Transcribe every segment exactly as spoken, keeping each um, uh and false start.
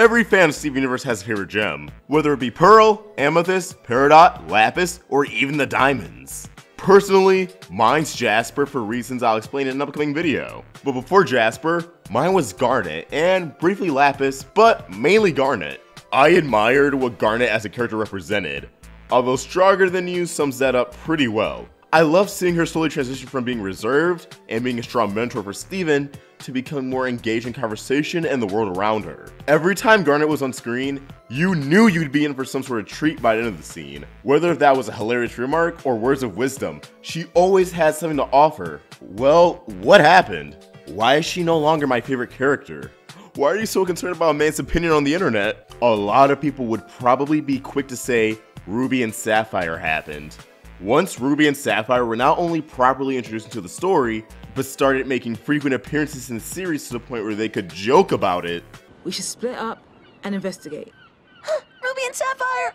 Every fan of Steven Universe has a favorite gem, whether it be Pearl, Amethyst, Peridot, Lapis, or even the diamonds. Personally, mine's Jasper for reasons I'll explain in an upcoming video. But before Jasper, mine was Garnet and briefly Lapis, but mainly Garnet. I admired what Garnet as a character represented, although Stronger Than You sums that up pretty well. I love seeing her slowly transition from being reserved and being a strong mentor for Steven to become more engaged in conversation and the world around her. Every time Garnet was on screen, you knew you'd be in for some sort of treat by the end of the scene. Whether that was a hilarious remark or words of wisdom, she always had something to offer. Well, what happened? Why is she no longer my favorite character? Why are you so concerned about a man's opinion on the internet? A lot of people would probably be quick to say Ruby and Sapphire happened. Once Ruby and Sapphire were not only properly introduced into the story, but started making frequent appearances in the series to the point where they could joke about it. We should split up and investigate. Ruby and Sapphire!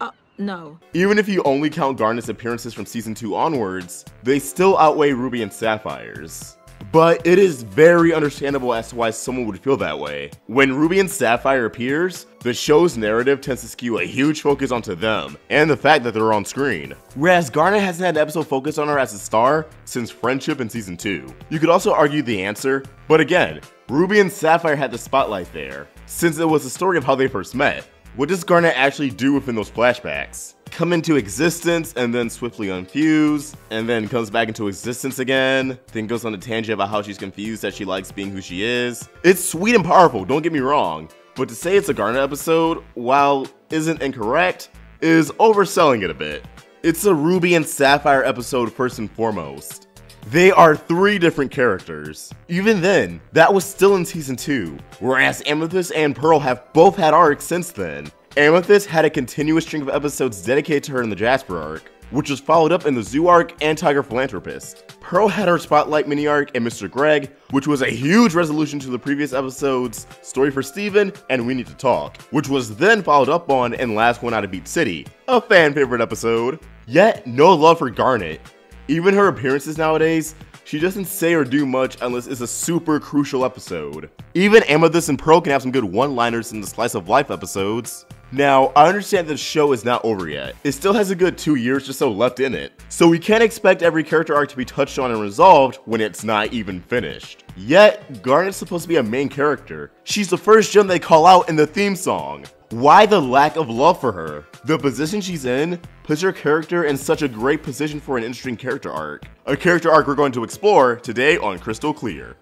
Uh, no. Even if you only count Garnet's appearances from season two onwards, they still outweigh Ruby and Sapphire's. But it is very understandable as to why someone would feel that way. When Ruby and Sapphire appears, the show's narrative tends to skew a huge focus onto them, and the fact that they're on screen. Whereas Garnet hasn't had an episode focused on her as a star since Friendship in season two. You could also argue the answer, but again, Ruby and Sapphire had the spotlight there, since it was the story of how they first met. What does Garnet actually do within those flashbacks? Come into existence and then swiftly unfuse, and then comes back into existence again, then goes on a tangent about how she's confused that she likes being who she is. It's sweet and powerful, don't get me wrong, but to say it's a Garnet episode, while isn't incorrect, is overselling it a bit. It's a Ruby and Sapphire episode first and foremost. They are three different characters. Even then, that was still in season two, whereas Amethyst and Pearl have both had arcs since then. Amethyst had a continuous string of episodes dedicated to her in the Jasper arc, which was followed up in the Zoo arc and Tiger Philanthropist. Pearl had her Spotlight mini arc in Mister Greg, which was a huge resolution to the previous episodes Story for Steven and We Need to Talk, which was then followed up on in Last One Out of Beach City, a fan favorite episode. Yet, no love for Garnet. Even her appearances nowadays, she doesn't say or do much unless it's a super crucial episode. Even Amethyst and Pearl can have some good one-liners in the Slice of Life episodes. Now, I understand that the show is not over yet. It still has a good two years or so left in it, so we can't expect every character arc to be touched on and resolved when it's not even finished. Yet, Garnet's supposed to be a main character. She's the first gem they call out in the theme song. Why the lack of love for her? The position she's in puts her character in such a great position for an interesting character arc. A character arc we're going to explore today on Crystal Clear.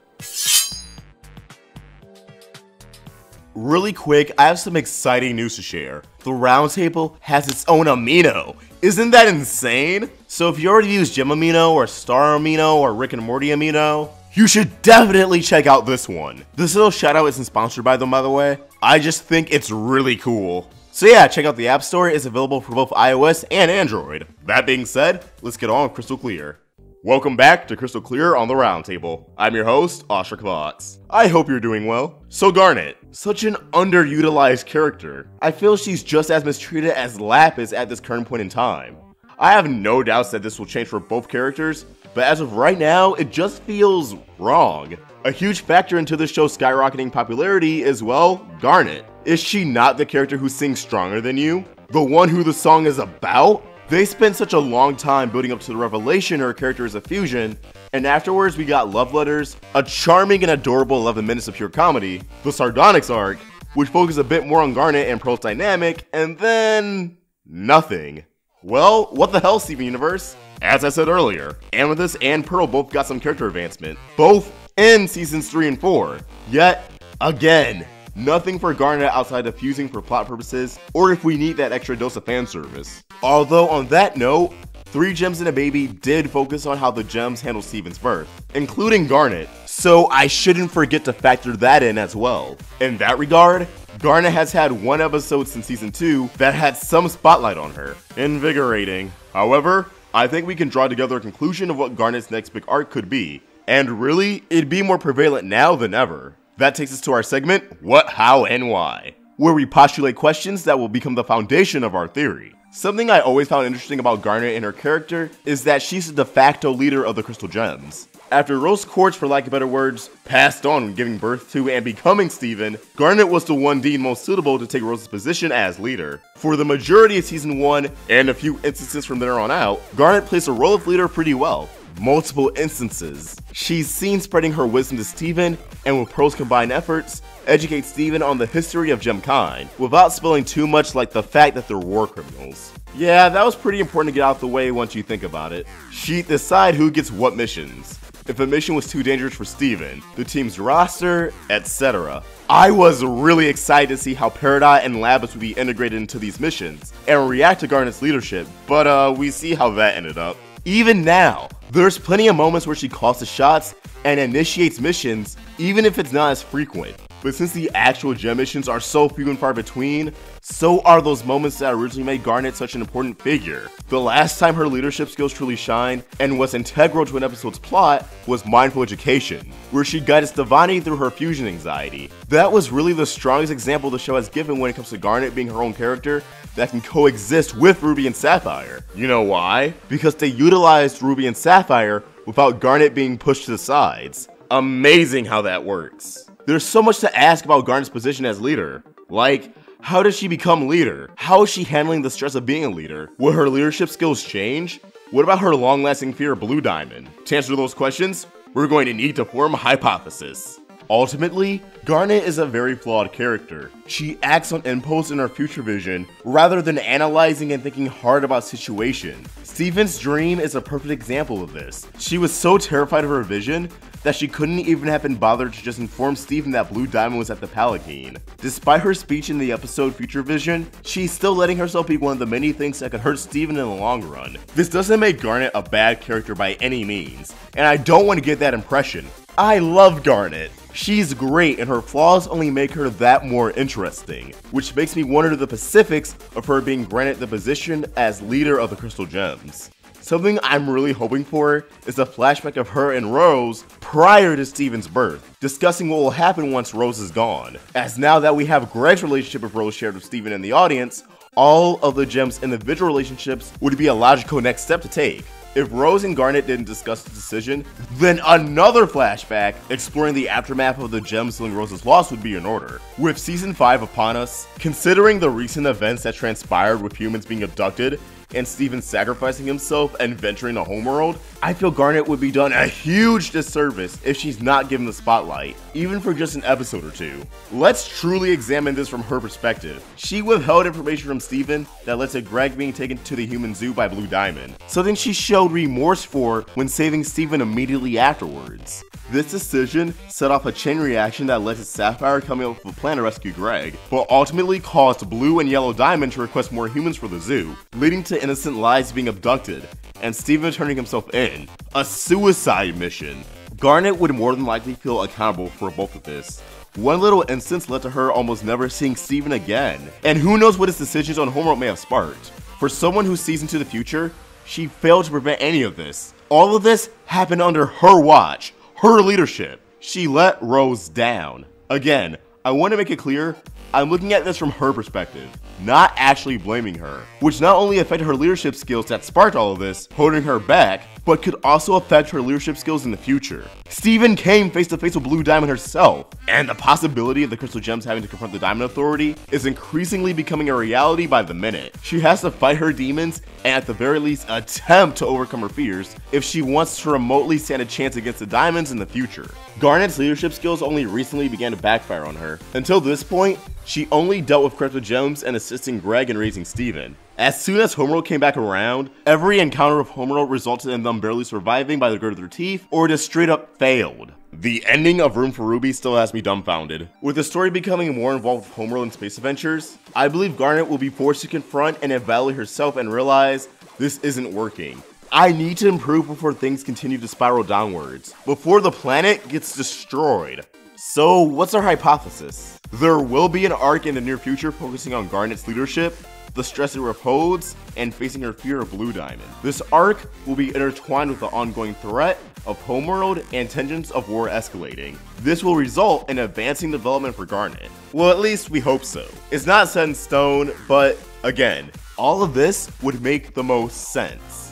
Really quick, I have some exciting news to share. The Roundtable has its own amino. Isn't that insane? So if you already use Gem Amino or Star Amino or Rick and Morty Amino, you should definitely check out this one. This little shoutout isn't sponsored by them, by the way. I just think it's really cool. So yeah, check out the App Store. It's available for both iOS and Android. That being said, let's get on with Crystal Clear. Welcome back to Crystal Clear on the Roundtable. I'm your host, AwestruckVox. I hope you're doing well. So Garnet, such an underutilized character. I feel she's just as mistreated as Lapis at this current point in time. I have no doubts that this will change for both characters, but as of right now, it just feels wrong. A huge factor into this show's skyrocketing popularity is, well, Garnet. Is she not the character who sings Stronger Than You? The one who the song is about? They spent such a long time building up to the revelation her character is a fusion, and afterwards we got Love Letters, a charming and adorable eleven minutes of pure comedy, the Sardonyx arc, which focused a bit more on Garnet and Pearl's dynamic, and then nothing. Well, what the hell, Steven Universe? As I said earlier, Amethyst and Pearl both got some character advancement, both in seasons three and four, yet again, nothing for Garnet outside of fusing for plot purposes, or if we need that extra dose of fan service. Although on that note, Three Gems and a Baby did focus on how the gems handle Steven's birth, including Garnet, so I shouldn't forget to factor that in as well. In that regard, Garnet has had one episode since season two that had some spotlight on her. Invigorating. However, I think we can draw together a conclusion of what Garnet's next big arc could be, and really, it'd be more prevalent now than ever. That takes us to our segment, What, How, and Why, where we postulate questions that will become the foundation of our theory. Something I always found interesting about Garnet and her character is that she's the de facto leader of the Crystal Gems. After Rose Quartz, for lack of better words, passed on, giving birth to and becoming Steven, Garnet was the one deemed most suitable to take Rose's position as leader. For the majority of Season one, and a few instances from there on out, Garnet plays the role of leader pretty well. Multiple instances. She's seen spreading her wisdom to Steven, and with Pearl's combined efforts, educates Steven on the history of Gemkind, without spilling too much, like the fact that they're war criminals. Yeah, that was pretty important to get out of the way once you think about it. She'd decide who gets what missions. If a mission was too dangerous for Steven, the team's roster, et cetera. I was really excited to see how Peridot and Labus would be integrated into these missions, and react to Garnet's leadership, but uh, we see how that ended up. Even now, there's plenty of moments where she calls the shots and initiates missions, even if it's not as frequent. But since the actual gem missions are so few and far between, so are those moments that originally made Garnet such an important figure. The last time her leadership skills truly shined, and was integral to an episode's plot, was Mindful Education, where she guided Stevani through her fusion anxiety. That was really the strongest example the show has given when it comes to Garnet being her own character that can coexist with Ruby and Sapphire. You know why? Because they utilized Ruby and Sapphire without Garnet being pushed to the sides. Amazing how that works. There's so much to ask about Garnet's position as leader. Like, how does she become leader? How is she handling the stress of being a leader? Will her leadership skills change? What about her long-lasting fear of Blue Diamond? To answer those questions, we're going to need to form a hypothesis. Ultimately, Garnet is a very flawed character. She acts on impulse in her future vision, rather than analyzing and thinking hard about situations. Steven's dream is a perfect example of this. She was so terrified of her vision, that she couldn't even have been bothered to just inform Steven that Blue Diamond was at the Palanquin. Despite her speech in the episode Future Vision, she's still letting herself be one of the many things that could hurt Steven in the long run. This doesn't make Garnet a bad character by any means, and I don't want to get that impression. I love Garnet. She's great, and her flaws only make her that more interesting, which makes me wonder the specifics of her being granted the position as leader of the Crystal Gems. Something I'm really hoping for is a flashback of her and Rose prior to Steven's birth, discussing what will happen once Rose is gone, as now that we have Greg's relationship with Rose shared with Steven and the audience, all of the gems' individual relationships would be a logical next step to take. If Rose and Garnet didn't discuss the decision, then another flashback exploring the aftermath of the gem sealing Rose's loss would be in order. With Season five upon us, considering the recent events that transpired with humans being abducted, and Steven sacrificing himself and venturing to Homeworld, I feel Garnet would be done a huge disservice if she's not given the spotlight, even for just an episode or two. Let's truly examine this from her perspective. She withheld information from Steven that led to Greg being taken to the human zoo by Blue Diamond, something she showed remorse for when saving Steven immediately afterwards. This decision set off a chain reaction that led to Sapphire coming up with a plan to rescue Greg, but ultimately caused Blue and Yellow Diamond to request more humans for the zoo, leading to innocent lives being abducted, and Steven turning himself in. A suicide mission. Garnet would more than likely feel accountable for both of this. One little instance led to her almost never seeing Steven again, and who knows what his decisions on Homeworld may have sparked. For someone who sees into the future, she failed to prevent any of this. All of this happened under her watch, her leadership. She let Rose down. Again, I want to make it clear, I'm looking at this from her perspective, not actually blaming her, which not only affected her leadership skills that sparked all of this, holding her back, but could also affect her leadership skills in the future. Steven came face to face with Blue Diamond herself, and the possibility of the Crystal Gems having to confront the Diamond Authority is increasingly becoming a reality by the minute. She has to fight her demons, and at the very least attempt to overcome her fears, if she wants to remotely stand a chance against the Diamonds in the future. Garnet's leadership skills only recently began to backfire on her. Until this point, she only dealt with Crystal Gems and assisting Greg in raising Steven. As soon as Homeworld came back around, every encounter with Homeworld resulted in them barely surviving by the grit of their teeth, or just straight up failed. The ending of Room for Ruby still has me dumbfounded. With the story becoming more involved with Homeworld and space adventures, I believe Garnet will be forced to confront and evaluate herself and realize this isn't working. I need to improve before things continue to spiral downwards, before the planet gets destroyed. So, what's our hypothesis? There will be an arc in the near future focusing on Garnet's leadership, the stress it withholds, and facing her fear of Blue Diamond. This arc will be intertwined with the ongoing threat of Homeworld and tensions of war escalating. This will result in advancing development for Garnet. Well, at least we hope so. It's not set in stone, but again, all of this would make the most sense.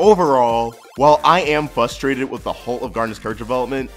Overall, While I am frustrated with the whole of Garnet's character development,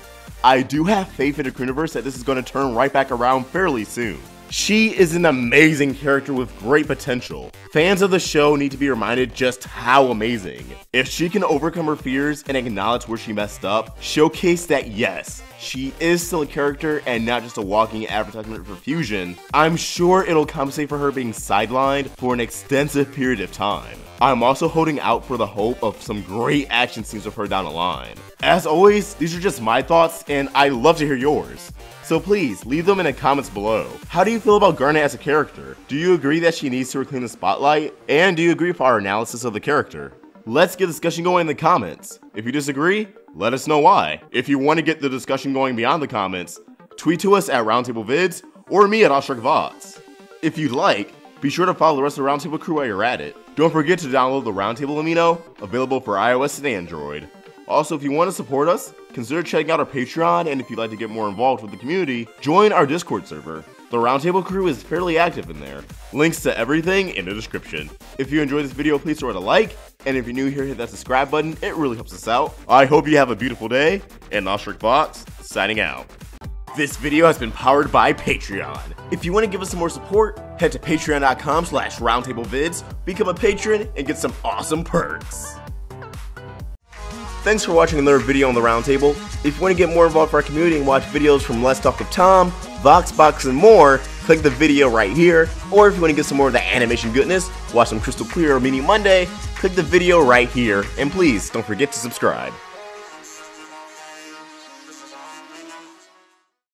I do have faith in the Crewniverse that this is going to turn right back around fairly soon. She is an amazing character with great potential. Fans of the show need to be reminded just how amazing. If she can overcome her fears and acknowledge where she messed up, showcase that yes, she is still a character and not just a walking advertisement for Fusion, I'm sure it'll compensate for her being sidelined for an extensive period of time. I'm also holding out for the hope of some great action scenes with her down the line. As always, these are just my thoughts and I'd love to hear yours. So please, leave them in the comments below. How do you feel about Garnet as a character? Do you agree that she needs to reclaim the spotlight? And do you agree with our analysis of the character? Let's get the discussion going in the comments. If you disagree, let us know why. If you want to get the discussion going beyond the comments, tweet to us at RoundtableVids or me at AwestruckVox. If you'd like, be sure to follow the rest of the Roundtable crew while you're at it. Don't forget to download the Roundtable Amino, available for iOS and Android. Also, if you want to support us, consider checking out our Patreon, and if you'd like to get more involved with the community, join our Discord server. The Roundtable crew is fairly active in there. Links to everything in the description. If you enjoyed this video, please throw it a like, and if you're new here, hit that subscribe button. It really helps us out. I hope you have a beautiful day, and AwestruckVox signing out. This video has been powered by Patreon. If you want to give us some more support, head to patreon.com slash roundtablevids, become a patron, and get some awesome perks. Thanks for watching another video on the Roundtable. If you want to get more involved with our community and watch videos from Let's Talk with Tom, VoxBox, and more, click the video right here. Or if you want to get some more of the animation goodness, watch some Crystal Clear or Mini Monday, click the video right here. And please don't forget to subscribe.